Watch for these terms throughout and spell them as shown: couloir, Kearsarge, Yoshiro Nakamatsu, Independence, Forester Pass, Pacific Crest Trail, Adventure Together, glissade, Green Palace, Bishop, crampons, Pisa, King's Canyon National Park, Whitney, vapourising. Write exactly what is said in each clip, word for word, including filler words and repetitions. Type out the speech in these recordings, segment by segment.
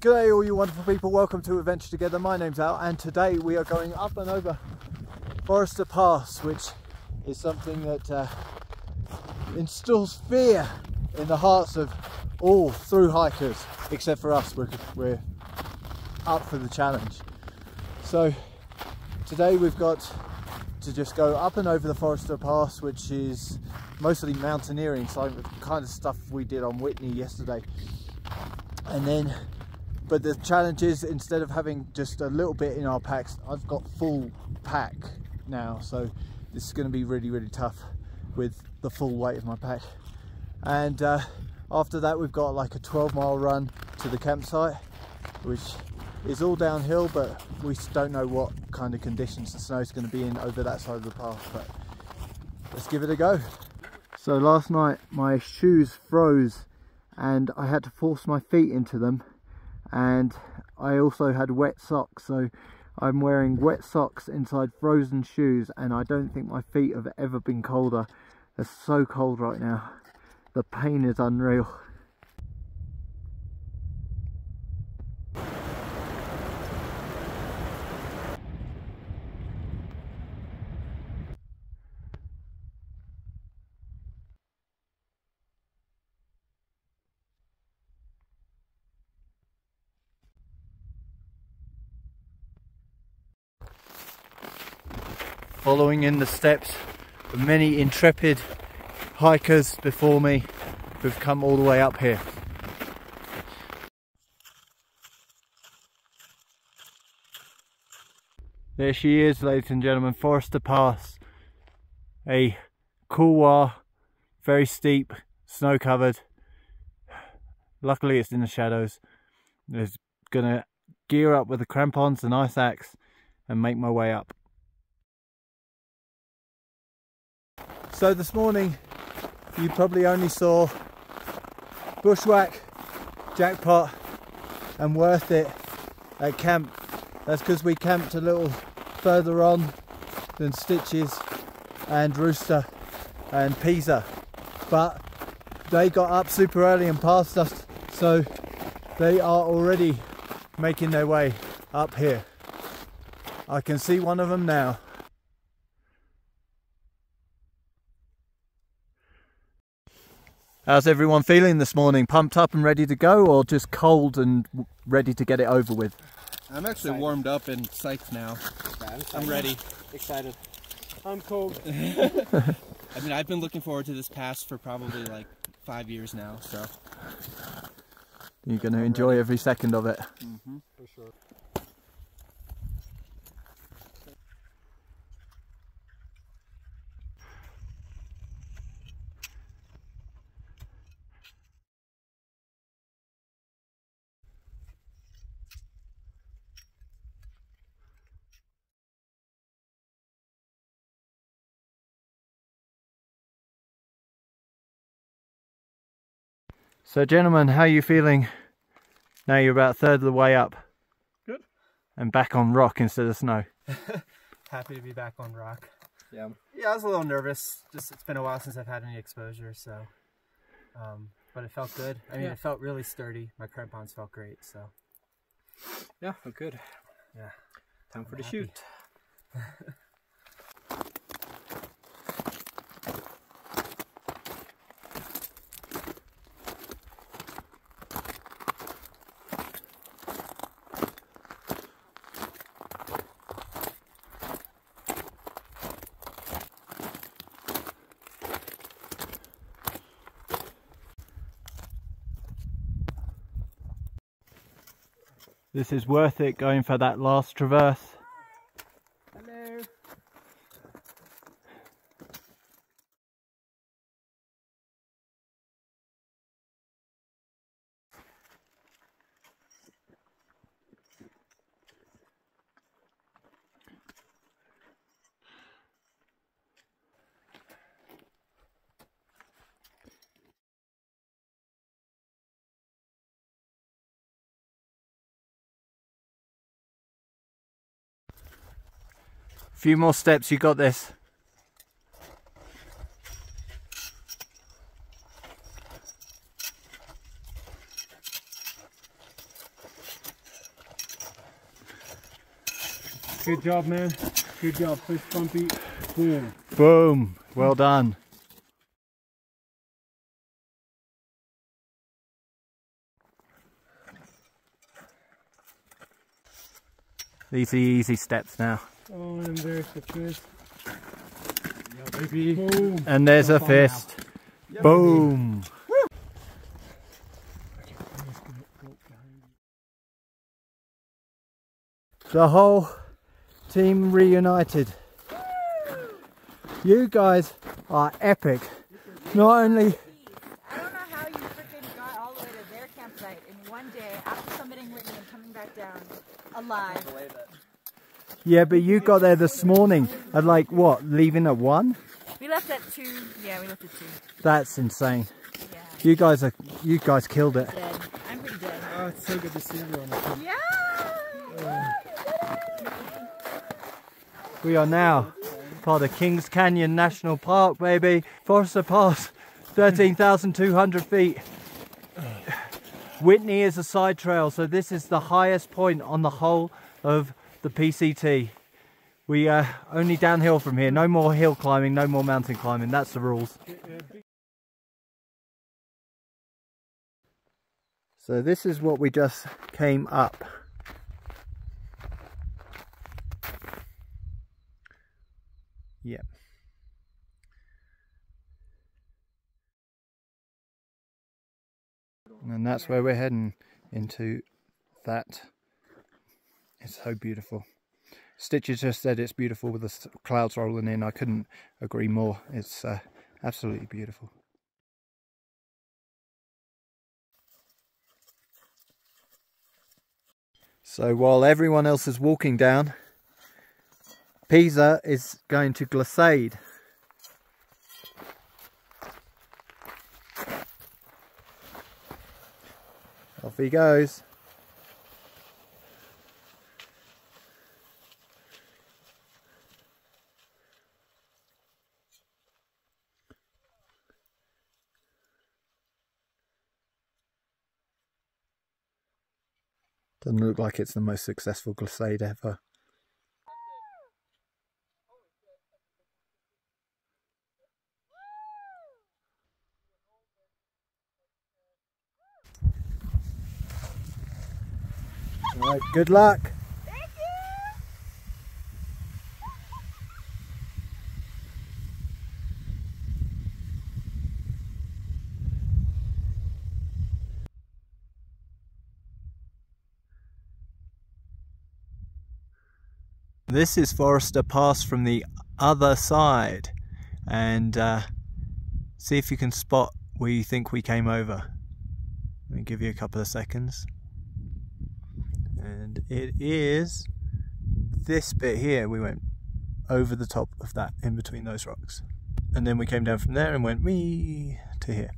G'day all you wonderful people, welcome to Adventure Together. My name's Al and today we are going up and over Forester Pass, which is something that uh, instills fear in the hearts of all through hikers, except for us. We're, we're up for the challenge. So today we've got to just go up and over the Forester Pass, which is mostly mountaineering, so the kind of stuff we did on Whitney yesterday. And then But the challenge is, instead of having just a little bit in our packs, I've got full pack now. So this is going to be really, really tough with the full weight of my pack. And uh, after that, we've got like a twelve mile run to the campsite, which is all downhill, but we don't know what kind of conditions the snow is going to be in over that side of the path. But let's give it a go. So last night, my shoes froze and I had to force my feet into them. And I also had wet socks, so I'm wearing wet socks inside frozen shoes, and I don't think my feet have ever been colder. They're so cold right now. The pain is unreal. Following in the steps of many intrepid hikers before me who've come all the way up here. There she is, ladies and gentlemen, Forester Pass. A couloir, very steep, snow covered. Luckily it's in the shadows. I'm gonna gear up with the crampons and ice axe and make my way up. So this morning, you probably only saw Bushwhack, Jackpot and Worth It at camp. That's because we camped a little further on than Stitches and Rooster and Pisa. But they got up super early and passed us, so they are already making their way up here. I can see one of them now. How's everyone feeling this morning? Pumped up and ready to go, or just cold and ready to get it over with? I'm actually excited. Warmed up and psyched now. Yeah, I'm, I'm ready. Excited. I'm cold. I mean, I've been looking forward to this pass for probably like five years now, so. You're going to enjoy ready. Every second of it. Mm-hmm. For sure. So gentlemen, how are you feeling now you're about a third of the way up? Good. And back on rock instead of snow. Happy to be back on rock. Yeah. Yeah, I was a little nervous. Just it's been a while since I've had any exposure, so. Um, but it felt good. I mean, yeah. It felt really sturdy. My crampons felt great, so. Yeah, felt good. Yeah. Time I'm for the happy. shoot. This is Worth It, going for that last traverse. Hello. Few more steps, you got this. Good job, man. Good job. Push, bumpy. Boom. Boom. Well done. Easy, easy steps now. Oh, and there's the fist. Yeah, baby. Boom. And there's a fist. Yeah, boom. Baby. The whole team reunited. You guys are epic. Not only... I don't know how you freaking got all the way to their campsite in one day after summiting Whitney and coming back down alive. Yeah, but you got there this morning at like what, leaving at one? We left at two. Yeah, we left at two. That's insane. Yeah. You guys are, you guys killed it. Dead. I'm pretty dead. Oh, it's so good to see everyone. Yeah! Yeah. We are now part of King's Canyon National Park, baby. Forester Pass, thirteen thousand two hundred feet. Whitney is a side trail, so this is the highest point on the whole of the P C T. We are only downhill from here. No more hill climbing, no more mountain climbing. That's the rules. So this is what we just came up. Yep. And that's where we're heading into that. It's so beautiful. Stitches just said it's beautiful with the clouds rolling in. I couldn't agree more. It's uh, absolutely beautiful. So while everyone else is walking down, Pisa is going to glissade. Off he goes. Doesn't look like it's the most successful glissade ever. Right, good luck. Thank you. This is Forester Pass from the other side, and uh, see if you can spot where you think we came over. Let me give you a couple of seconds. And it is this bit here. We went over the top of that, in between those rocks. And then we came down from there and went wee to here.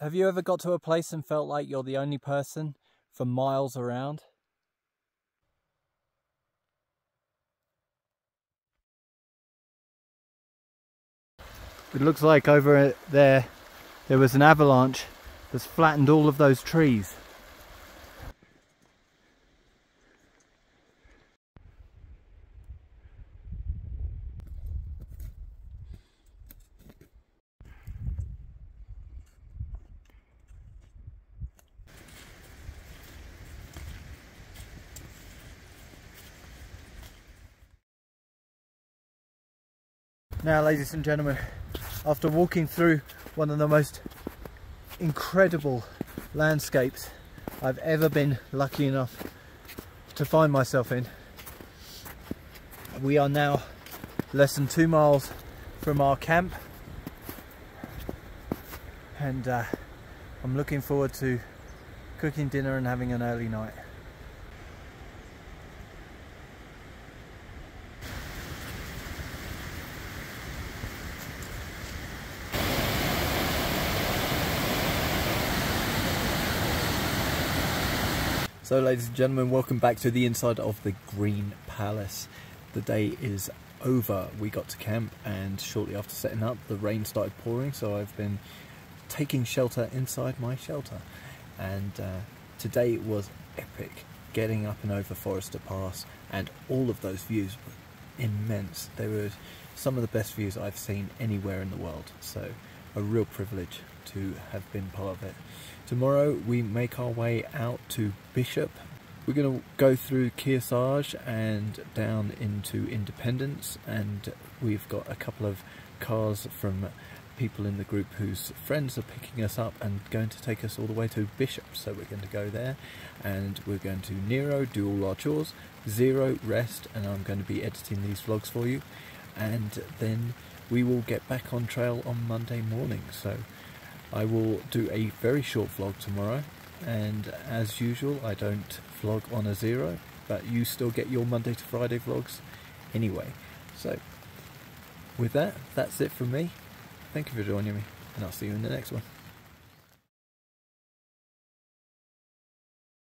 Have you ever got to a place and felt like you're the only person for miles around? It looks like over there, there was an avalanche that's flattened all of those trees. Now, ladies and gentlemen, after walking through one of the most incredible landscapes I've ever been lucky enough to find myself in, we are now less than two miles from our camp, and uh, I'm looking forward to cooking dinner and having an early night. So ladies and gentlemen, welcome back to the inside of the Green Palace. The day is over, we got to camp, and shortly after setting up, the rain started pouring, so I've been taking shelter inside my shelter. And uh, today was epic, getting up and over Forester Pass, and all of those views were immense. They were some of the best views I've seen anywhere in the world, so a real privilege to have been part of it. Tomorrow we make our way out to Bishop. We're going to go through Kearsarge and down into Independence, and we've got a couple of cars from people in the group whose friends are picking us up and going to take us all the way to Bishop, so we're going to go there, and we're going to Nero, do all our chores, zero, rest, and I'm going to be editing these vlogs for you, and then we will get back on trail on Monday morning. So I will do a very short vlog tomorrow, and as usual I don't vlog on a zero, but you still get your Monday to Friday vlogs anyway. So with that, that's it from me. Thank you for joining me, and I'll see you in the next one.